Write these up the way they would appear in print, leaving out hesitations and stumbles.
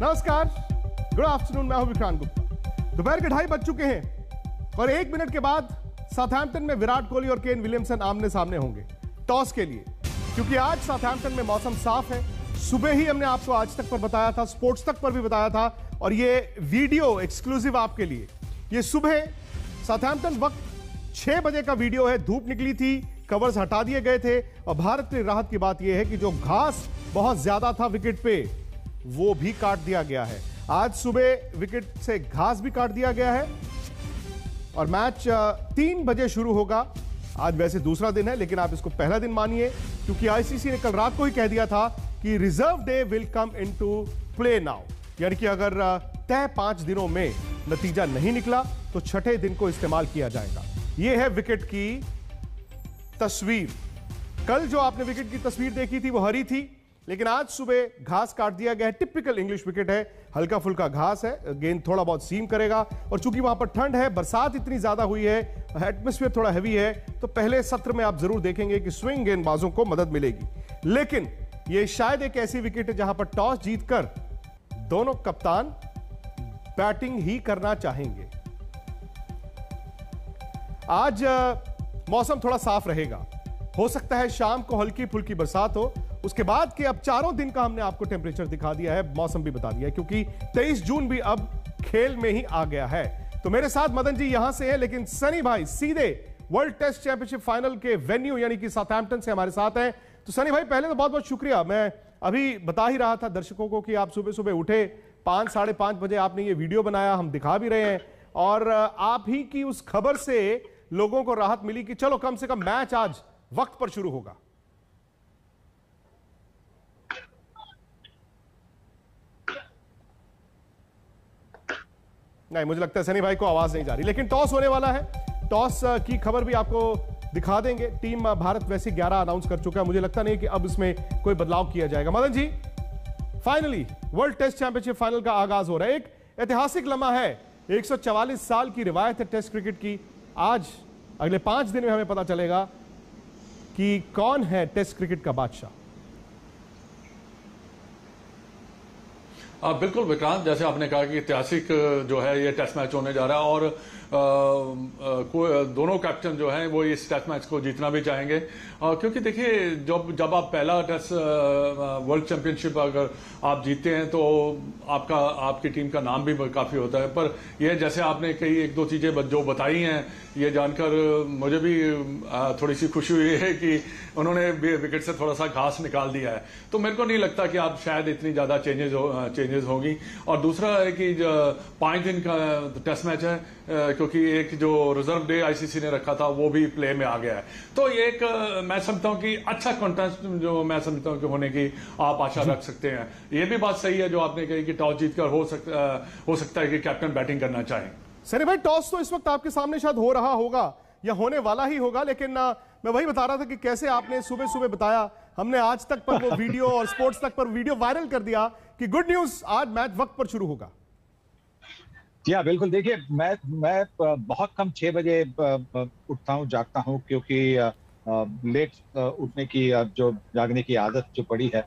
नमस्कार, good afternoon. मैं हूं विक्रांत गुप्ता। दोपहर के 2:30 बज चुके हैं और 1 मिनट के बाद साउथैम्पटन में विराट कोहली और केन विलियमसन आमने सामने होंगे टॉस के लिए, क्योंकि आज साउथैम्पटन में मौसम साफ है। सुबह ही हमने आपको आज तक पर बताया था, स्पोर्ट्स तक पर भी बताया था, और ये वीडियो एक्सक्लूसिव आपके लिए। ये सुबह साउथैम्पटन वक्त 6 बजे का वीडियो है। धूप निकली थी, कवर्स हटा दिए गए थे और भारत के राहत की बात यह है कि जो घास बहुत ज्यादा था विकेट पे, वो भी काट दिया गया है। आज सुबह विकेट से घास भी काट दिया गया है और मैच 3 बजे शुरू होगा। आज वैसे दूसरा दिन है, लेकिन आप इसको पहला दिन मानिए, क्योंकि आईसीसी ने कल रात को ही कह दिया था कि reserve day will come into play now, यानी कि अगर तय 5 दिनों में नतीजा नहीं निकला तो छठे दिन को इस्तेमाल किया जाएगा। यह है विकेट की तस्वीर। कल जो आपने विकेट की तस्वीर देखी थी वो हरी थी, लेकिन आज सुबह घास काट दिया गया है। टिपिकल इंग्लिश विकेट है, हल्का फुल्का घास है, गेंद थोड़ा बहुत सीम करेगा। और चूंकि वहां पर ठंड है, बरसात इतनी ज्यादा हुई है, एटमॉस्फेयर थोड़ा हैवी है, तो पहले सत्र में आप जरूर देखेंगे कि स्विंग गेंदबाजों को मदद मिलेगी। लेकिन यह शायद एक ऐसी विकेट है जहां पर टॉस जीतकर दोनों कप्तान बैटिंग ही करना चाहेंगे। आज मौसम थोड़ा साफ रहेगा, हो सकता है शाम को हल्की फुल्की बरसात हो। उसके बाद के अब 4 दिन का हमने आपको टेम्परेचर दिखा दिया है, मौसम भी बता दिया है, क्योंकि 23 जून भी अब खेल में ही आ गया है। तो मेरे साथ मदन जी यहां से है, लेकिन सनी भाई सीधे वर्ल्ड टेस्ट चैंपियनशिप फाइनल के वेन्यू यानी कि साउथैम्पटन से हमारे साथ हैं। तो सनी भाई, पहले तो बहुत बहुत शुक्रिया। मैं अभी बता ही रहा था दर्शकों को कि आप सुबह सुबह उठे 5, 5:30 बजे, आपने ये वीडियो बनाया, हम दिखा भी रहे हैं, और आप ही की उस खबर से लोगों को राहत मिली कि चलो कम से कम मैच आज वक्त पर शुरू होगा। नहीं, मुझे लगता है सनी भाई को आवाज नहीं जा रही, लेकिन टॉस होने वाला है। टॉस की खबर भी आपको दिखा देंगे। टीम भारत वैसे 11 अनाउंस कर चुका है, मुझे लगता नहीं कि अब इसमें कोई बदलाव किया जाएगा। Madan ji, finally world test championship final का आगाज हो रहा है। एक ऐतिहासिक लम्हा है, 144 साल की रिवायत है टेस्ट क्रिकेट की। आज अगले 5 दिन में हमें पता चलेगा कि कौन है टेस्ट क्रिकेट का बादशाह। बिल्कुल विक्रांत, जैसे आपने कहा कि ऐतिहासिक जो है ये टेस्ट मैच होने जा रहा है, और दोनों कैप्टन जो हैं वो इस टेस्ट मैच को जीतना भी चाहेंगे, क्योंकि देखिए जब आप पहला टेस्ट वर्ल्ड चैंपियनशिप अगर आप जीतते हैं तो आपका आपकी टीम का नाम भी काफ़ी होता है। पर यह जैसे आपने कई 1-2 चीज़ें जो बताई हैं, ये जानकर मुझे भी थोड़ी सी खुशी हुई है कि उन्होंने विकेट से थोड़ा सा घास निकाल दिया है। तो मेरे को नहीं लगता कि आप शायद इतनी ज़्यादा चेंजेस होंगी। और दूसरा है कि 5 दिन का टेस्ट मैच है, क्योंकि एक जो रिजर्व डे आईसीसी ने रखा था वो भी प्ले में आ गया है। तो ये एक मैं समझता हूं कि अच्छा कॉन्टेस्ट जो मैं समझता हूं कि होने की आप आशा रख सकते हैं। ये भी बात सही है जो आपने कही कि टॉस जीतकर हो सकता है कि कैप्टन बैटिंग करना चाहे। सर भाई, टॉस तो इस वक्त आपके सामने शायद हो रहा होगा या होने वाला ही होगा, लेकिन मैं वही बता रहा था कि कैसे आपने सुबह सुबह बताया, हमने आज तक पर वो वीडियो और स्पोर्ट्स तक पर वीडियो वायरल कर दिया कि गुड न्यूज, आज मैच वक्त पर शुरू होगा। या बिल्कुल, देखिए मैं बहुत कम 6 बजे उठता हूँ, जागता हूँ, क्योंकि लेट उठने की जागने की आदत जो पड़ी है,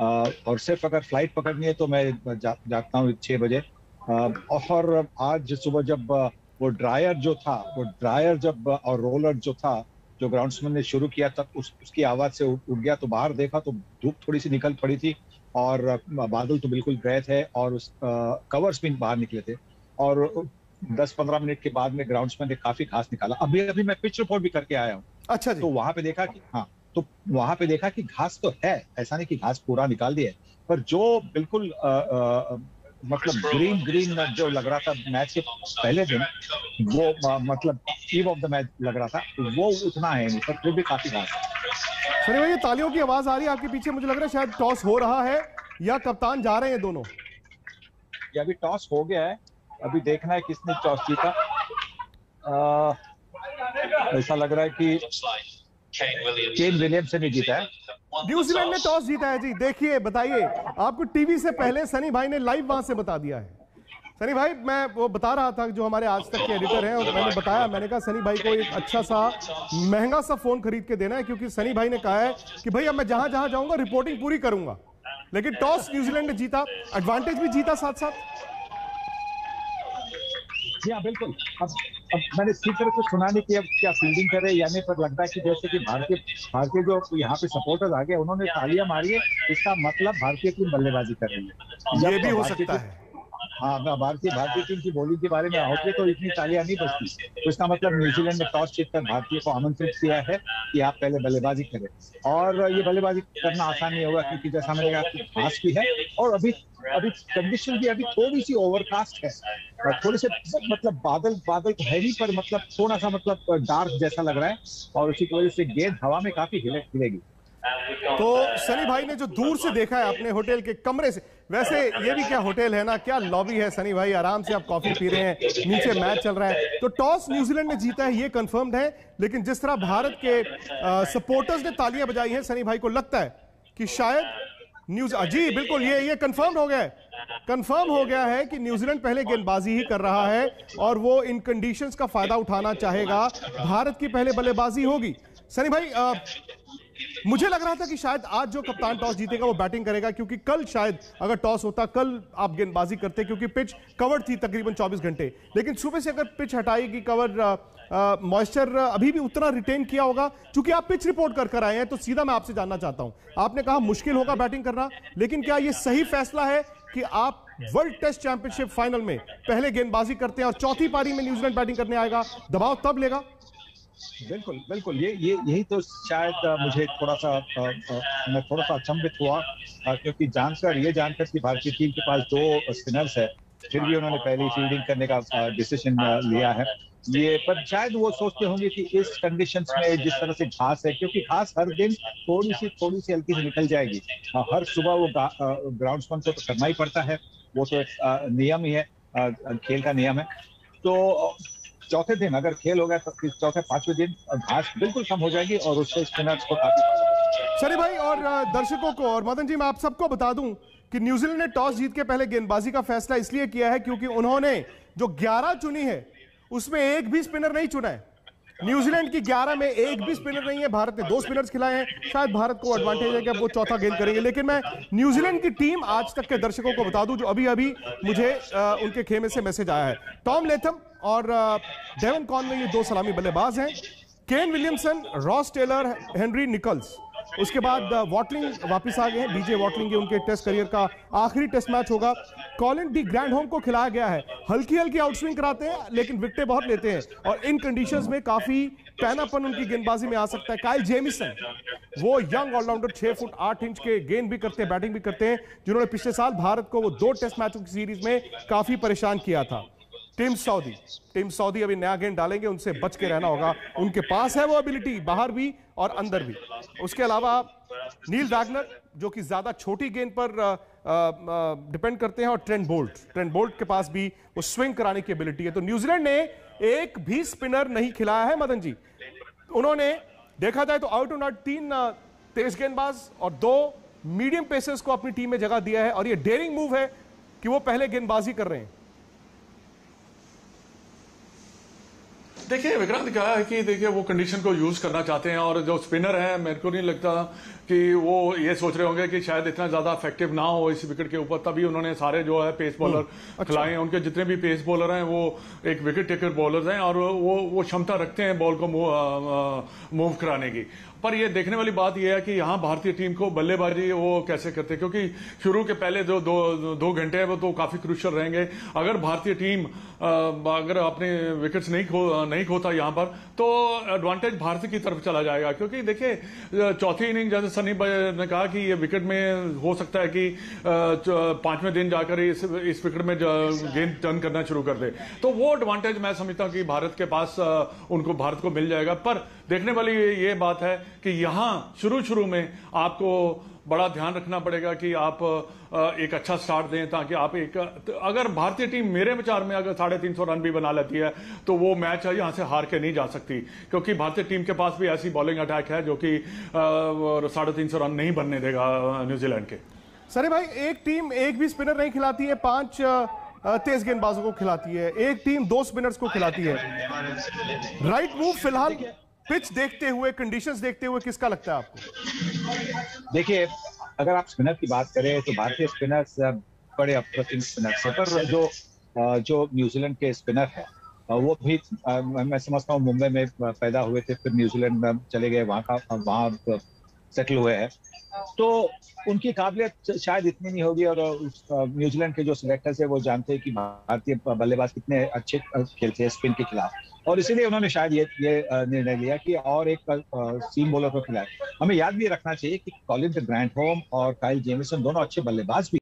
और सिर्फ अगर फ्लाइट पकड़नी है तो मैं जागता हूँ 6 बजे। और आज सुबह जब वो ड्रायर और रोलर जो था जो ग्राउंड्समैन ने शुरू किया था, उसकी आवाज़ से उठ गया, तो बाहर देखा तो धूप थोड़ी सी निकल पड़ी थी और बादल तो बिल्कुल ग्रे थे और उस कवर्स भी बाहर निकले थे, और 10-15 मिनट के बाद में ग्राउंड्समैन ने काफी घास निकाला। अभी मैं पिच रिपोर्ट भी करके आया हूँ। अच्छा जी। तो वहां पे देखा कि वहां पे देखा कि घास तो है, ऐसा नहीं कि घास पूरा निकाल दिया, पर जो बिल्कुल मतलब ग्रीन जो लग रहा था मैच के पहले दिन, वो मतलब ईव ऑफ द मैच लग रहा था, वो उतना है नहीं, पर फिर भी काफी घास है। सर भाई, ये तालियों की आवाज आ रही है आपके पीछे, मुझे लग रहा है शायद टॉस हो रहा है या कप्तान जा रहे हैं दोनों। ये अभी टॉस हो गया है, अभी देखना है किसने टॉस जीता। ऐसा लग रहा है कि केन विलियमसन ने जीता है, न्यूजीलैंड ने टॉस जीता है। जी देखिए, बताइए, आपको टीवी से पहले सनी भाई ने लाइव वहां से बता दिया है। सनी भाई, मैं वो बता रहा था जो हमारे आज तक के एडिटर हैं, और मैंने बताया, मैंने कहा सनी भाई को एक अच्छा सा महंगा सा फोन खरीद के देना है, क्योंकि सनी भाई ने कहा है कि भाई अब मैं जहां जहां जाऊंगा रिपोर्टिंग पूरी करूंगा। लेकिन टॉस न्यूजीलैंड ने जीता, एडवांटेज भी जीता साथ साथ। जी हाँ बिल्कुल, अब मैंने ठीक तरह से सुना नहीं कि अब क्या फील्डिंग करे यानी, पर लगता है कि जैसे कि भारतीय जो यहाँ पे सपोर्टर्स आ गए उन्होंने तालियां मारी है, इसका मतलब भारतीय टीम बल्लेबाजी कर रही है, ये भी हो सकता है। हाँ भारतीय टीम की बॉलिंग के बारे में होती तो इतनी तालियां नहीं बचती, तो इसका मतलब न्यूजीलैंड ने टॉस जीतकर भारतीय को आमंत्रित किया है कि आप पहले बल्लेबाजी करें, और ये बल्लेबाजी करना आसान नहीं होगा क्योंकि जैसा मैंने कहा घास की है और अभी कंडीशन भी अभी थोड़ी सी ओवरकास्ट है, थोड़ी से मतलब बादल है नहीं पर मतलब थोड़ा सा मतलब डार्क जैसा लग रहा है, और उसी की वजह से गेंद हवा में काफी हिलेगी। तो सनी भाई ने जो दूर से देखा है अपने होटल के कमरे से, वैसे ये भी क्या होटल है ना, क्या लॉबी है सनी भाई, आराम से आप कॉफी पी रहे हैं, नीचे मैच चल रहा है। तो टॉस न्यूजीलैंड ने जीता है ये कंफर्म्ड है, लेकिन जिस तरह भारत के सपोर्टर्स ने तालियां बजाई हैं, सनी भाई को लगता है कि शायद जी बिल्कुल ये कंफर्म हो गया है, कंफर्म हो गया है कि न्यूजीलैंड पहले गेंदबाजी ही कर रहा है और वो इन कंडीशंस का फायदा उठाना चाहेगा, भारत की पहले बल्लेबाजी होगी। सनी भाई मुझे लग रहा था कि शायद आज जो कप्तान टॉस जीतेगा वो बैटिंग करेगा, क्योंकि कल शायद अगर टॉस होता कल आप गेंदबाजी करते क्योंकि पिच कवर्ड थी तकरीबन 24 घंटे, लेकिन सुबह से अगर पिच हटाएगी कवर मॉइस्चर अभी भी उतना रिटेन किया होगा। चूंकि आप पिच रिपोर्ट कर आए हैं तो सीधा मैं आपसे जानना चाहता हूं, आपने कहा मुश्किल होगा बैटिंग करना, लेकिन क्या यह सही फैसला है कि आप वर्ल्ड टेस्ट चैंपियनशिप फाइनल में पहले गेंदबाजी करते हैं और चौथी पारी में न्यूजीलैंड बैटिंग करने आएगा, दबाव तब लेगा? बिल्कुल बिल्कुल, यही तो शायद मुझे मैं थोड़ा सा अचंभित हुआ क्योंकि जानकर कि भारतीय टीम के पास 2 स्पिनर्स है फिर भी उन्होंने पहली फील्डिंग करने का डिसीजन लिया है। ये पर शायद वो सोचते होंगे कि इस कंडीशंस में जिस तरह से घास है, क्योंकि घास हर दिन थोड़ी सी हल्की से निकल जाएगी, हर सुबह वो ग्राउंड्समैन को तो करना ही पड़ता है, वो तो एक नियम ही है, खेल का नियम है। तो चौथे दिन अगर खेल हो गया तो चौथे पांचवें दिन घास बिल्कुल कम हो जाएगी और उससे स्पिनर्स को काफी। सनी भाई और दर्शकों को और मदन जी मैं आप सबको बता दूं कि न्यूजीलैंड ने टॉस जीत के पहले गेंदबाजी का फैसला इसलिए किया है क्योंकि उन्होंने जो 11 चुनी है उसमें एक भी स्पिनर नहीं चुना है। न्यूजीलैंड की 11 में एक भी स्पिनर नहीं है, भारत ने 2 स्पिनर्स खिलाए हैं, शायद भारत को एडवांटेज है कि अब वो चौथा गेंद करेंगे। लेकिन मैं न्यूजीलैंड की टीम आज तक के दर्शकों को बता दूं, जो अभी अभी मुझे उनके खेमे से मैसेज आया है, टॉम लेथम और डेवन कॉनवे ये 2 सलामी बल्लेबाज हैं, Kane Williamson, Ross Taylor, Henry Nicholls, उसके बाद वॉटलिंग वापस आ गए हैं, बीजे वॉटलिंग ये उनके टेस्ट करियर का आखिरी टेस्ट मैच होगा। कॉलिन डी ग्रैंडहोम को खिलाया गया है, हल्की हल्की आउटस्विंग कराते हैं लेकिन विकेटें बहुत लेते हैं और इन कंडीशंस में काफी पैनापन उनकी गेंदबाजी में आ सकता है। काइल जेमिसन वो यंग ऑलराउंडर 6 फुट 8 इंच के, गेंद भी करते हैं बैटिंग भी करते हैं, जिन्होंने पिछले साल भारत को वो 2 टेस्ट मैचों की सीरीज में काफी परेशान किया था। टीम सऊदी अभी नया गेंद डालेंगे, उनसे बच के रहना होगा, उनके पास है वो एबिलिटी बाहर भी और अंदर भी। उसके अलावा नील वैगनर जो कि ज्यादा छोटी गेंद पर डिपेंड करते हैं और ट्रेंट बोल्ट के पास भी वो स्विंग कराने की एबिलिटी है। तो न्यूजीलैंड ने एक भी स्पिनर नहीं खिलाया है मदन जी, उन्होंने देखा जाए तो आउट एंड आउट 3 तेज गेंदबाज और 2 मीडियम पेसर्स को अपनी टीम में जगह दिया है, और ये डेयरिंग मूव है कि वो पहले गेंदबाजी कर रहे हैं। देखिए विक्रांत क्या है कि देखिए वो कंडीशन को यूज करना चाहते हैं, और जो स्पिनर है मेरे को नहीं लगता कि वो ये सोच रहे होंगे कि शायद इतना ज्यादा इफेक्टिव ना हो इस विकेट के ऊपर, तभी उन्होंने सारे जो है पेस बॉलर खिलाए हैं। उनके जितने भी पेस बॉलर हैं वो एक विकेट टेकर बॉलर हैं और वो क्षमता रखते हैं बॉल को मूव कराने की। पर ये देखने वाली बात ये है कि यहाँ भारतीय टीम को बल्लेबाजी वो कैसे करते हैं, क्योंकि शुरू के पहले जो 2 घंटे हैं वो तो काफी क्रूशियल रहेंगे। अगर भारतीय टीम अगर अपने विकेट्स नहीं खोता यहाँ पर तो एडवांटेज भारत की तरफ चला जाएगा, क्योंकि देखिए चौथी इनिंग जैसे सनी ने कहा कि ये विकेट में हो सकता है कि 5वें दिन जाकर इस विकेट में गेंद टर्न करना शुरू कर दे, तो वो एडवांटेज मैं समझता हूँ कि भारत के पास उनको भारत को मिल जाएगा। पर देखने वाली ये बात है कि यहाँ शुरू में आपको बड़ा ध्यान रखना पड़ेगा कि आप एक अच्छा स्टार्ट दें, ताकि आप अगर भारतीय टीम मेरे विचार में अगर 350 रन भी बना लेती है तो वो मैच है यहाँ से हार के नहीं जा सकती, क्योंकि भारतीय टीम के पास भी ऐसी बॉलिंग अटैक है जो कि 350 रन नहीं बनने देगा न्यूजीलैंड के। सरे भाई एक टीम एक भी स्पिनर नहीं खिलाती है, 5 तेज गेंदबाजों को खिलाती है, एक टीम 2 स्पिनर्स को खिलाती है। राइट मूव फिलहाल पिच देखते हुए कंडीशंस देखते हुए किसका लगता है आपको? देखिए अगर आप स्पिनर की बात करें तो भारतीय स्पिनर्स बड़े अपवर्किंग स्पिनर्स हैं, पर जो न्यूजीलैंड के स्पिनर है वो भी मैं समझता हूँ मुंबई में पैदा हुए थे, फिर न्यूजीलैंड में चले गए, वहाँ सेटल हुए हैं, तो उनकी काबिलियत शायद इतनी नहीं होगी। और न्यूजीलैंड के जो सिलेक्टर्स है वो जानते हैं कि भारतीय बल्लेबाज कितने अच्छे खेलते हैं स्पिन के खिलाफ, और इसीलिए उन्होंने शायद ये निर्णय लिया कि और एक सीम बॉलर को खिलाए। हमें याद भी रखना चाहिए कि कॉलिन डे ग्रैंडहोम और काइल जेमिसन दोनों अच्छे बल्लेबाज भी